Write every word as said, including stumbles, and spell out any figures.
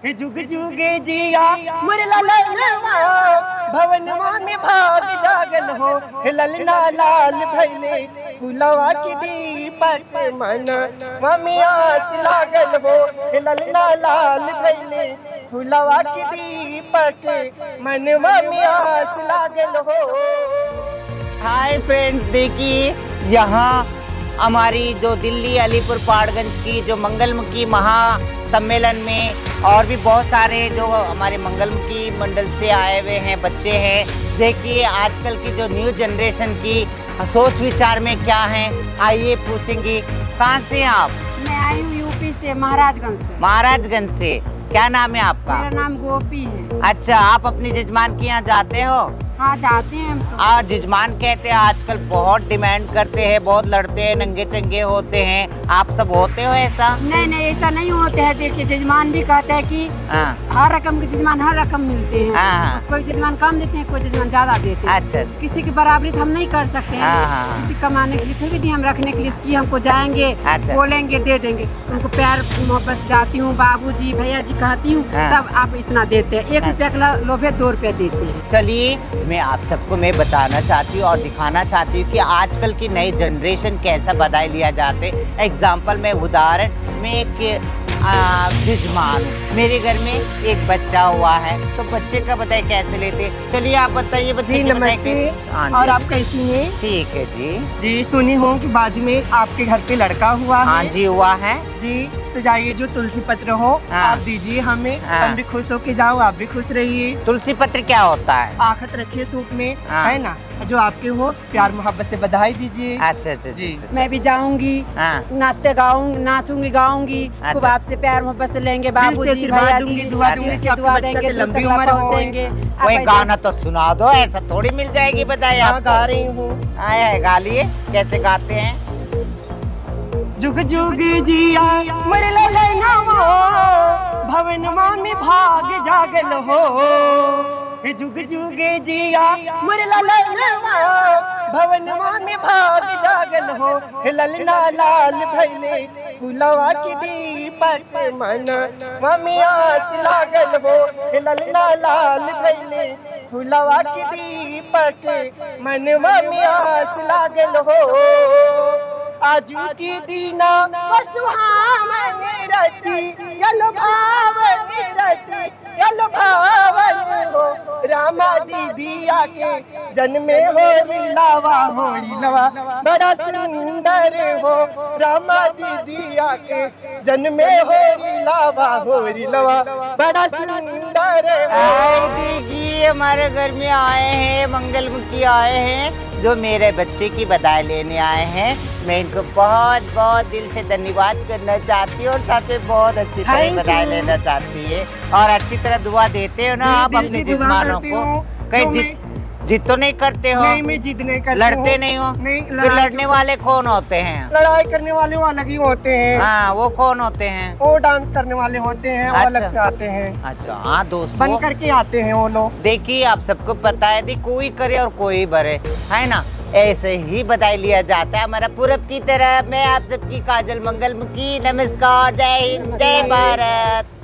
जुग जुगे जिया मुरला ललमा भवनवा में भाग जागल हो ललना लाल भैले फुलवा की दीपक मनवा में आस लागल हो ललना लाल भैले फुलवा की दीपक मनवा में आस लागल हो। हाय फ्रेंड्स, देखिए यहाँ हमारी जो दिल्ली अलीपुर पहाड़गंज की जो मंगलमुखी महासम्मेलन में और भी बहुत सारे जो हमारे मंगलमुखी मंडल से आए हुए हैं बच्चे हैं। देखिए आजकल की जो न्यू जनरेशन की सोच विचार में क्या है, आइए पूछेंगे। कहाँ से आप? मैं आई हूँ यूपी से, महाराजगंज से। महाराजगंज से, क्या नाम है आपका? मेरा नाम गोपी है। अच्छा, आप अपने जजमान के यहाँ जाते हो? हाँ, जाते हैं। आज जजमान कहते हैं आजकल बहुत डिमांड करते हैं, बहुत लड़ते हैं, नंगे चंगे होते हैं। आप सब होते हो ऐसा? नहीं नहीं, ऐसा नहीं होते हैं। देखिए जजमान भी कहते हैं कि हर रकम के जजमान हर रकम मिलते हैं, कोई जजमान कम देते हैं, कोई जजमान ज्यादा देते हैं। अच्छा, किसी की बराबरी हम नहीं कर सकते हैं। किसी कमाने के लिए फिर भी हम रखने के लिए इसकी हमको जाएंगे बोलेंगे दे देंगे। उनको प्यार मोहब्बत जाती हूँ, बाबू जी भैया जी कहती हूँ, तब आप इतना देते हैं। एक रुपया लोभे दो रुपया देते हैं। चलिए मैं आप सबको मैं बताना चाहती हूँ और दिखाना चाहती हूँ कि आजकल की नई जनरेशन कैसा बधाई लिया जाते। एग्जांपल में उदाहरण में एक जजमान, मेरे घर में एक बच्चा हुआ है तो बच्चे का बधाई कैसे लेते, चलिए आप बताइए। बताइए नमस्ते, और आप कैसी हैं? ठीक है जी। जी सुनी हूँ कि बाजू में आपके घर पे लड़का हुआ है। हाँ जी हुआ है जी, तो जाइए जो तुलसी पत्र हो आप दीजिए हमें, हम भी खुश होके जाओ, आप भी खुश रहिए। तुलसी पत्र क्या होता है? आखत रखिए सूप में, है ना, जो आपके हो प्यार मोहब्बत से बधाई दीजिए। अच्छा अच्छा जी, मैं भी जाऊंगी, नाचते गाऊंगी, नाचूंगी गाऊंगी, खूब आपसे प्यार मोहब्बत से लेंगे, बाबू जी दूंगी, दुआ दूंगी, दुआ देंगे, लंबी उम्र हो जाएंगे। कोई गाना तो सुना दो, ऐसा थोड़ी मिल जाएगी बधाई। गा रही हूँ, आया है गा लिए, कैसे गाते हैं? जुग जुग जिया मुरला ललमा भवनवा में भाग जागल हो जुग जुग जिया मुरला ललमा भवनवा में भाग जागल हो ललना लाल भैले फुलवा की दीपक मनवा में आस लागल हो ललना लाल भैले फुलवा की दीपक मनवा में आस लागल हो। आज की दीना सुहावन रती यल भावन रती यल भावन हो रामा जी दिया के जन्मे हो रिलावा हो रिलावा बड़ा सुंदर हो रामा जी दिया के जन्मे हो रिलावा हो रिलावा बड़ा सुंदर हो। देखिए हमारे घर में आए हैं मंगलमुखी आए हैं जो मेरे बच्चे की बधाई लेने आए हैं। मैं इनको बहुत बहुत दिल से धन्यवाद करना चाहती हूँ और साथ में बहुत अच्छी तरह बधाई लेना चाहती है और अच्छी तरह दुआ देते हो ना आप अपने जजमानों को? कहीं जिद तो नहीं करते हो? नहीं, मैं जिद नहीं करती। लड़ते नहीं हो? नहीं। फिर लड़ने वाले कौन होते हैं? लड़ाई करने वाले वो अलग ही होते हैं। हाँ, वो कौन होते हैं? वो डांस करने वाले होते हैं, वो अलग से आते हैं। अच्छा हाँ दोस्त, बन करके आते हैं वो लोग। देखिए आप सबको पता है कि कोई करे और कोई भरे, है ना, ऐसे ही बधाई लिया जाता है हमारा पूरब की तरफ। मैं आप सबकी काजल मंगलमुखी, नमस्कार, जय हिंद, जय भारत।